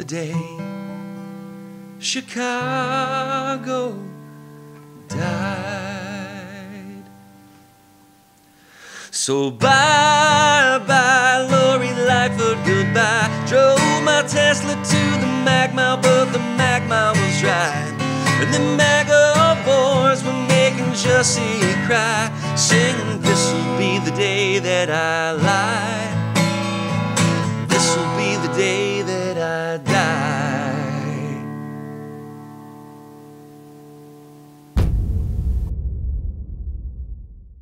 the day Chicago died. So bye-bye, Lori Lightfoot, goodbye. Drove my Tesla to the Mag Mile, but the Mag Mile was right, and the MAGA boys were making Jussie cry, singing, "This'll be the day that I lie."